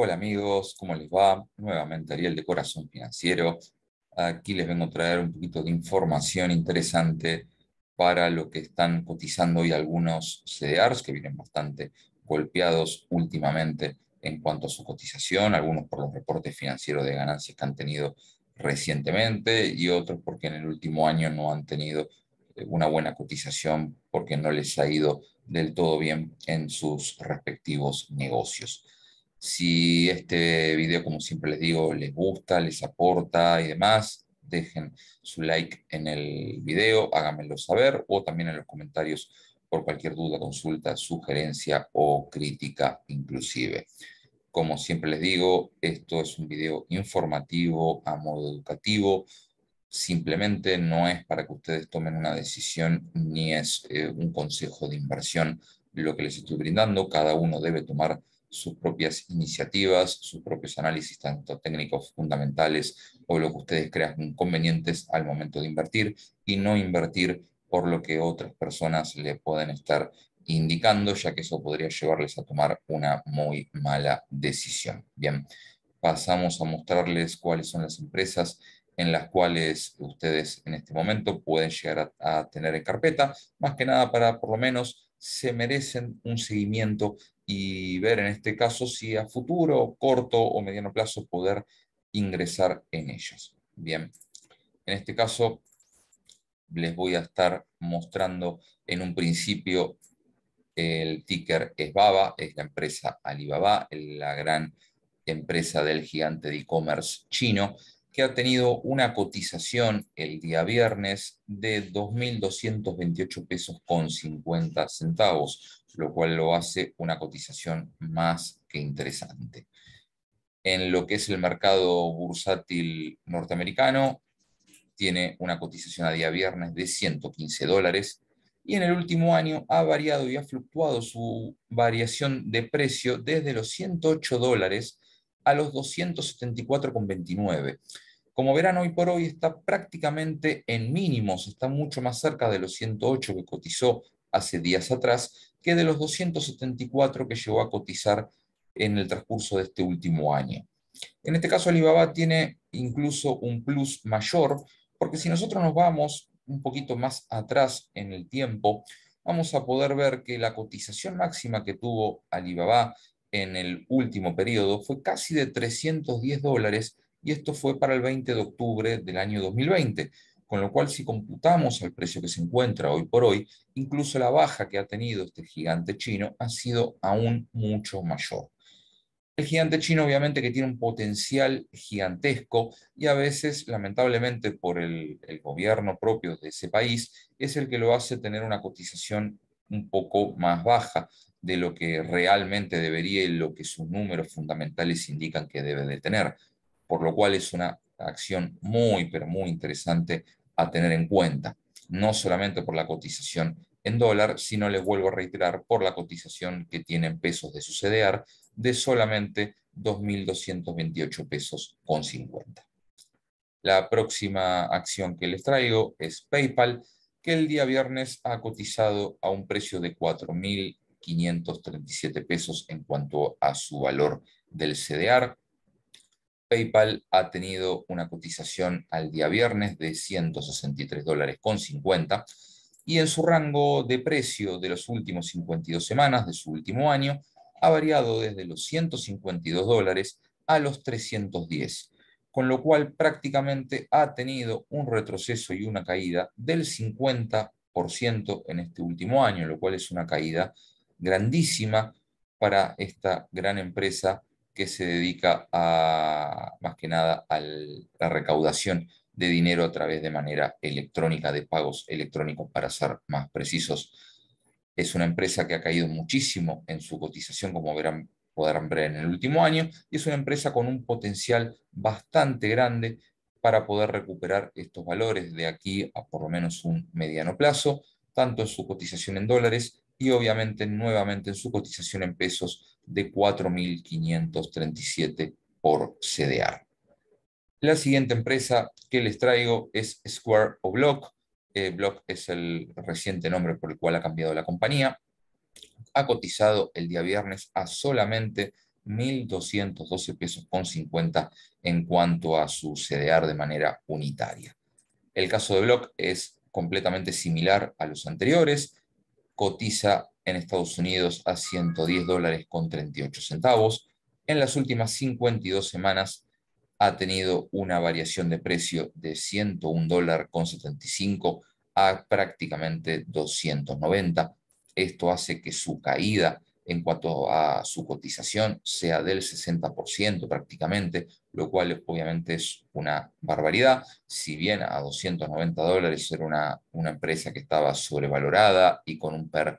Hola amigos, ¿cómo les va? Nuevamente Ariel de Corazón Financiero. Aquí les vengo a traer un poquito de información interesante para lo que están cotizando hoy algunos CEDEARS que vienen bastante golpeados últimamente en cuanto a su cotización, algunos por los reportes financieros de ganancias que han tenido recientemente y otros porque en el último año no han tenido una buena cotización porque no les ha ido del todo bien en sus respectivos negocios. Si este video, como siempre les digo, les gusta, les aporta y demás, dejen su like en el video, háganmelo saber o también en los comentarios por cualquier duda, consulta, sugerencia o crítica inclusive. Como siempre les digo, esto es un video informativo a modo educativo. Simplemente no es para que ustedes tomen una decisión ni es un consejo de inversión lo que les estoy brindando. Cada uno debe tomar sus propias iniciativas, sus propios análisis, tanto técnicos fundamentales o lo que ustedes crean convenientes al momento de invertir y no invertir por lo que otras personas le pueden estar indicando, ya que eso podría llevarles a tomar una muy mala decisión. Bien, pasamos a mostrarles cuáles son las empresas en las cuales ustedes en este momento pueden llegar a tener en carpeta, más que nada para por lo menos se merecen un seguimiento y ver en este caso si a futuro, corto o mediano plazo poder ingresar en ellas. Bien, en este caso les voy a estar mostrando en un principio el ticker es BABA, es la empresa Alibaba, la gran empresa del gigante de e-commerce chino, que ha tenido una cotización el día viernes de 2.228 pesos con 50 centavos, lo cual lo hace una cotización más que interesante. En lo que es el mercado bursátil norteamericano, tiene una cotización a día viernes de $115 y en el último año ha variado y ha fluctuado su variación de precio desde los $108 a los 274,29. Como verán, hoy por hoy está prácticamente en mínimos, está mucho más cerca de los 108 que cotizó hace días atrás que de los 274 que llegó a cotizar en el transcurso de este último año. En este caso, Alibaba tiene incluso un plus mayor, porque si nosotros nos vamos un poquito más atrás en el tiempo, vamos a poder ver que la cotización máxima que tuvo Alibaba en el último periodo fue casi de $310 y esto fue para el 20 de octubre del año 2020, con lo cual si computamos al precio que se encuentra hoy por hoy, incluso la baja que ha tenido este gigante chino ha sido aún mucho mayor. El gigante chino obviamente que tiene un potencial gigantesco y a veces lamentablemente por el gobierno propio de ese país es el que lo hace tener una cotización un poco más baja de lo que realmente debería y lo que sus números fundamentales indican que debe de tener, por lo cual es una acción muy, pero muy interesante a tener en cuenta, no solamente por la cotización en dólar, sino les vuelvo a reiterar por la cotización que tienen pesos de su CEDEAR de solamente 2.228 pesos con 50. La próxima acción que les traigo es PayPal, que el día viernes ha cotizado a un precio de 4.537 pesos en cuanto a su valor del CEDEAR. PayPal ha tenido una cotización al día viernes de $163,50 y en su rango de precio de los últimos 52 semanas de su último año ha variado desde los $152 a los 310, con lo cual prácticamente ha tenido un retroceso y una caída del 50% en este último año, lo cual es una caída grandísima para esta gran empresa que se dedica a, más que nada, a la recaudación de dinero a través de manera electrónica, de pagos electrónicos para ser más precisos. Es una empresa que ha caído muchísimo en su cotización, como verán, podrán ver en el último año, y es una empresa con un potencial bastante grande para poder recuperar estos valores de aquí a por lo menos un mediano plazo, tanto en su cotización en dólares y obviamente nuevamente en su cotización en pesos de 4.537 por CEDEAR. La siguiente empresa que les traigo es Square o Block. Block es el reciente nombre por el cual ha cambiado la compañía. Ha cotizado el día viernes a solamente 1.212,50 pesos en cuanto a su CEDEAR de manera unitaria. El caso de Block es completamente similar a los anteriores, cotiza en Estados Unidos a $110.38. En las últimas 52 semanas ha tenido una variación de precio de $101.75 a prácticamente 290. Esto hace que su caída en cuanto a su cotización sea del 60% prácticamente, lo cual obviamente es una barbaridad. Si bien a $290 era una empresa que estaba sobrevalorada y con un PER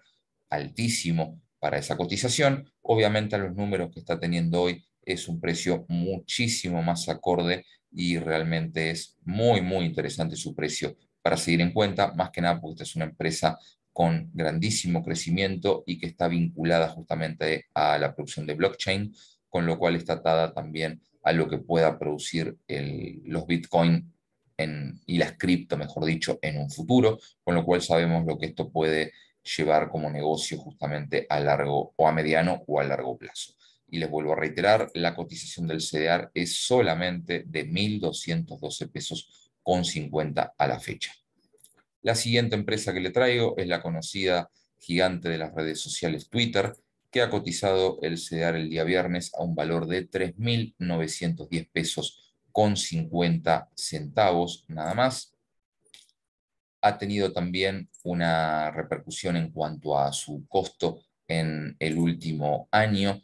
altísimo para esa cotización, obviamente a los números que está teniendo hoy es un precio muchísimo más acorde y realmente es muy, muy interesante su precio para seguir en cuenta, más que nada porque esta es una empresa con grandísimo crecimiento y que está vinculada justamente a la producción de blockchain, con lo cual está atada también a lo que pueda producir los Bitcoin y las cripto, mejor dicho, en un futuro, con lo cual sabemos lo que esto puede llevar como negocio justamente a largo o a mediano o a largo plazo. Y les vuelvo a reiterar, la cotización del CEDEAR es solamente de $1.212,50 a la fecha. La siguiente empresa que le traigo es la conocida gigante de las redes sociales Twitter, que ha cotizado el CEDEAR el día viernes a un valor de $3.910,50 nada más. Ha tenido también una repercusión en cuanto a su costo en el último año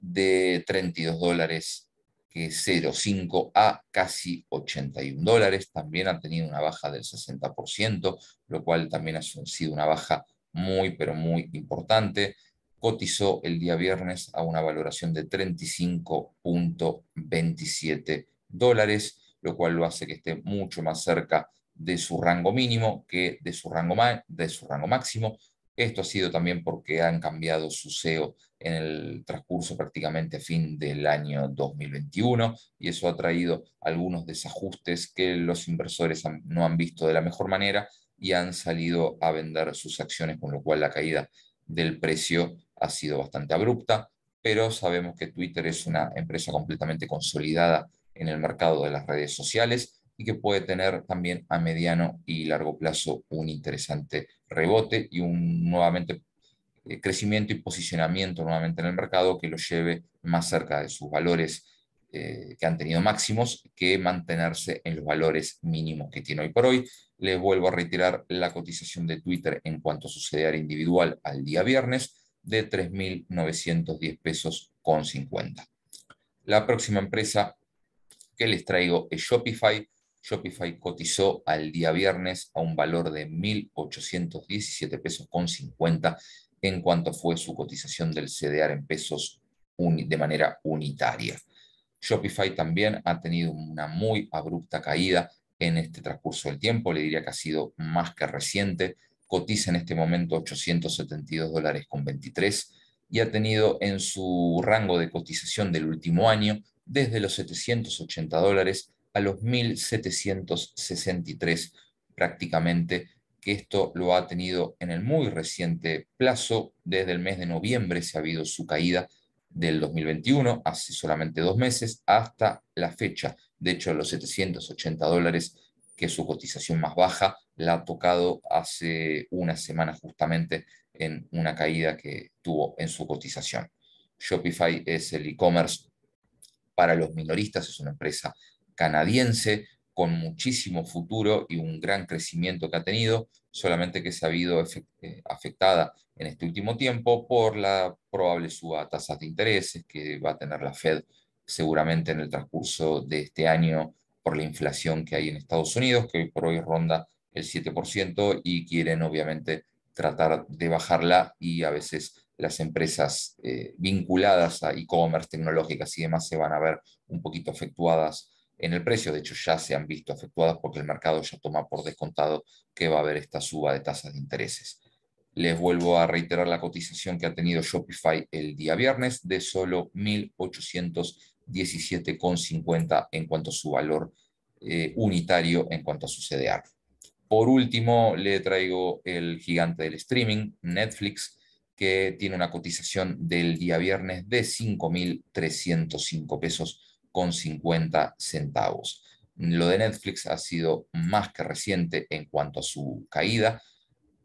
de $32.05 a casi $81. También ha tenido una baja del 60%, lo cual también ha sido una baja muy, pero muy importante. Cotizó el día viernes a una valoración de $35.27, lo cual lo hace que esté mucho más cerca de su rango mínimo que de su rango máximo. Esto ha sido también porque han cambiado su CEO en el transcurso prácticamente a fin del año 2021 y eso ha traído algunos desajustes que los inversores no han visto de la mejor manera y han salido a vender sus acciones, con lo cual la caída del precio ha sido bastante abrupta, pero sabemos que Twitter es una empresa completamente consolidada en el mercado de las redes sociales y que puede tener también a mediano y largo plazo un interesante rebote y un nuevamente crecimiento y posicionamiento nuevamente en el mercado que lo lleve más cerca de sus valores que han tenido máximos que mantenerse en los valores mínimos que tiene hoy por hoy. Les vuelvo a retirar la cotización de Twitter en cuanto a su CEDEAR individual al día viernes de $3.910,50. La próxima empresa que les traigo es Shopify. Shopify cotizó al día viernes a un valor de $1.817,50 en cuanto fue su cotización del CEDEAR en pesos de manera unitaria. Shopify también ha tenido una muy abrupta caída en este transcurso del tiempo, le diría que ha sido más que reciente, cotiza en este momento $872.23 y ha tenido en su rango de cotización del último año desde los $780 a los $1.763 prácticamente, que esto lo ha tenido en el muy reciente plazo. Desde el mes de noviembre se ha habido su caída del 2021, hace solamente 2 meses, hasta la fecha. De hecho, los $780, que es su cotización más baja, la ha tocado hace una semana justamente en una caída que tuvo en su cotización. Shopify es el e-commerce para los minoristas, es una empresa canadiense con muchísimo futuro y un gran crecimiento que ha tenido, solamente que se ha habido afectada en este último tiempo por la probable suba a tasas de intereses que va a tener la Fed seguramente en el transcurso de este año por la inflación que hay en Estados Unidos, que hoy por hoy ronda el 7% y quieren obviamente tratar de bajarla, y a veces las empresas vinculadas a e-commerce, tecnológicas y demás se van a ver un poquito afectuadas en el precio. De hecho, ya se han visto afectuadas porque el mercado ya toma por descontado que va a haber esta suba de tasas de intereses. Les vuelvo a reiterar la cotización que ha tenido Shopify el día viernes de solo $1.817,50 en cuanto a su valor unitario en cuanto a su CEDEAR. Por último, le traigo el gigante del streaming, Netflix, que tiene una cotización del día viernes de 5.305 pesos con 50 centavos. Lo de Netflix ha sido más que reciente en cuanto a su caída.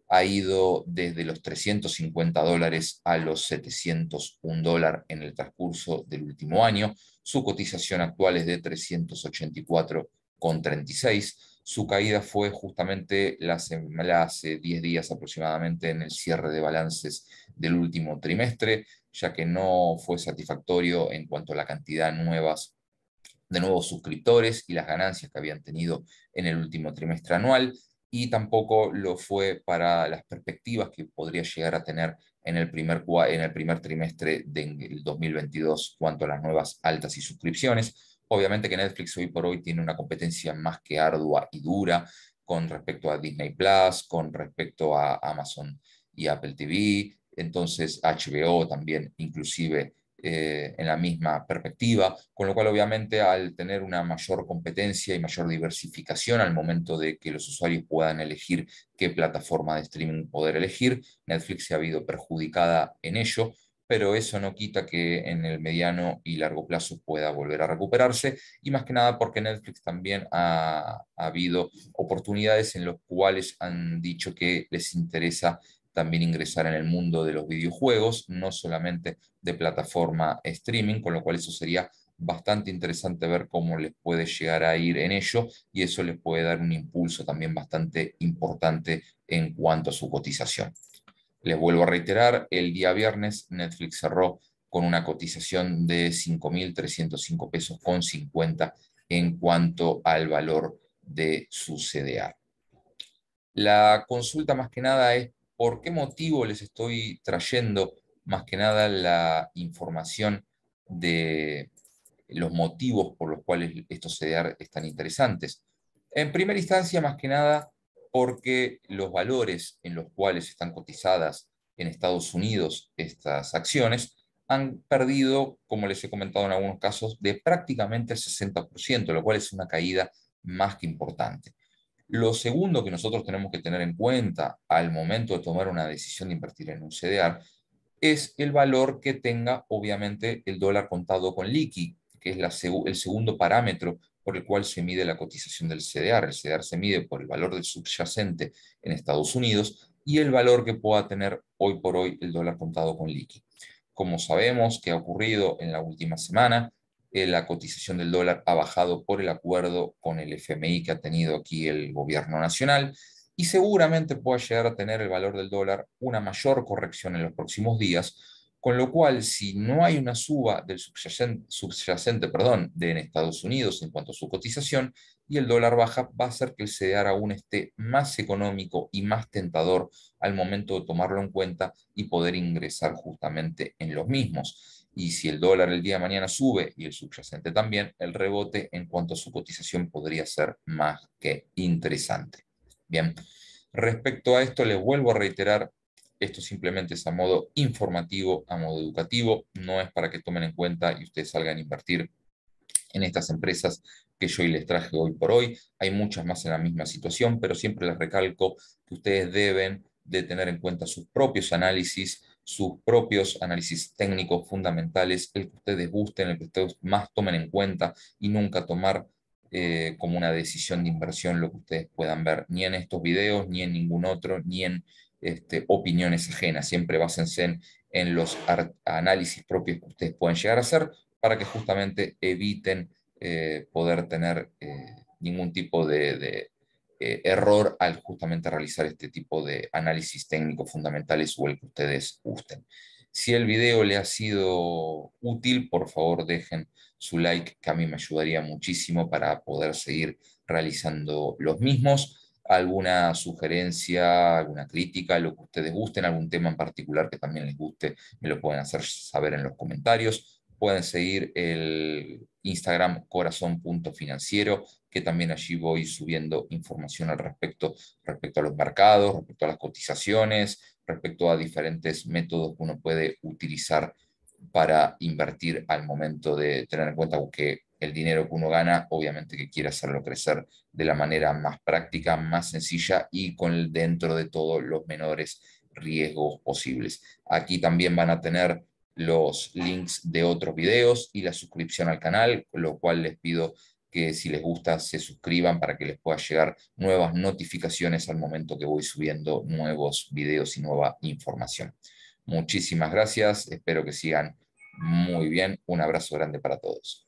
Ha ido desde los $350 a los $701 en el transcurso del último año. Su cotización actual es de 384,36. Su caída fue justamente hace 10 días aproximadamente en el cierre de balances del último trimestre, ya que no fue satisfactorio en cuanto a la cantidad de nuevos suscriptores y las ganancias que habían tenido en el último trimestre anual, y tampoco lo fue para las perspectivas que podría llegar a tener en el primer trimestre del 2022 cuanto a las nuevas altas y suscripciones. Obviamente que Netflix hoy por hoy tiene una competencia más que ardua y dura con respecto a Disney Plus, con respecto a Amazon y Apple TV, entonces HBO también inclusive en la misma perspectiva, con lo cual obviamente al tener una mayor competencia y mayor diversificación al momento de que los usuarios puedan elegir qué plataforma de streaming poder elegir, Netflix se ha visto perjudicada en ello, pero eso no quita que en el mediano y largo plazo pueda volver a recuperarse, y más que nada porque Netflix también ha habido oportunidades en las cuales han dicho que les interesa también ingresar en el mundo de los videojuegos, no solamente de plataforma streaming, con lo cual eso sería bastante interesante ver cómo les puede llegar a ir en ello, y eso les puede dar un impulso también bastante importante en cuanto a su cotización. Les vuelvo a reiterar, el día viernes Netflix cerró con una cotización de 5.305 pesos con 50 en cuanto al valor de su CDA. La consulta más que nada es ¿por qué motivo les estoy trayendo más que nada la información de los motivos por los cuales estos CEDEARs están interesantes? En primera instancia, más que nada, porque los valores en los cuales están cotizadas en Estados Unidos estas acciones han perdido, como les he comentado en algunos casos, de prácticamente el 60%, lo cual es una caída más que importante. Lo segundo que nosotros tenemos que tener en cuenta al momento de tomar una decisión de invertir en un CEDEAR es el valor que tenga, obviamente, el dólar contado con liqui, que es el segundo parámetro por el cual se mide la cotización del CEDEAR. El CEDEAR se mide por el valor del subyacente en Estados Unidos y el valor que pueda tener hoy por hoy el dólar contado con liqui. Como sabemos que ha ocurrido en la última semana, la cotización del dólar ha bajado por el acuerdo con el FMI que ha tenido aquí el gobierno nacional, y seguramente pueda llegar a tener el valor del dólar una mayor corrección en los próximos días, con lo cual si no hay una suba del subyacente en Estados Unidos en cuanto a su cotización y el dólar baja, va a hacer que el CEDEAR aún esté más económico y más tentador al momento de tomarlo en cuenta y poder ingresar justamente en los mismos. Y si el dólar el día de mañana sube y el subyacente también, el rebote en cuanto a su cotización podría ser más que interesante. Bien, respecto a esto les vuelvo a reiterar, esto simplemente es a modo informativo, a modo educativo, no es para que tomen en cuenta y ustedes salgan a invertir en estas empresas que yo les traje hoy por hoy. Hay muchas más en la misma situación, pero siempre les recalco que ustedes deben de tener en cuenta sus propios análisis, técnicos fundamentales, el que ustedes gusten, el que ustedes más tomen en cuenta, y nunca tomar como una decisión de inversión lo que ustedes puedan ver, ni en estos videos, ni en ningún otro, ni en opiniones ajenas. Siempre básense en los análisis propios que ustedes pueden llegar a hacer para que justamente eviten poder tener ningún tipo de error al justamente realizar este tipo de análisis técnicos fundamentales o el que ustedes gusten. Si el video le ha sido útil, por favor dejen su like, que a mí me ayudaría muchísimo para poder seguir realizando los mismos. Alguna sugerencia, alguna crítica, lo que ustedes gusten, algún tema en particular que también les guste, me lo pueden hacer saber en los comentarios. Pueden seguir el Instagram corazon.financiero, que también allí voy subiendo información al respecto a los mercados, respecto a las cotizaciones, respecto a diferentes métodos que uno puede utilizar para invertir al momento de tener en cuenta que el dinero que uno gana, obviamente que quiere hacerlo crecer de la manera más práctica, más sencilla y dentro de todo los menores riesgos posibles. Aquí también van a tener los links de otros videos y la suscripción al canal, lo cual les pido que si les gusta se suscriban para que les pueda llegar nuevas notificaciones al momento que voy subiendo nuevos videos y nueva información. Muchísimas gracias, espero que sigan muy bien. Un abrazo grande para todos.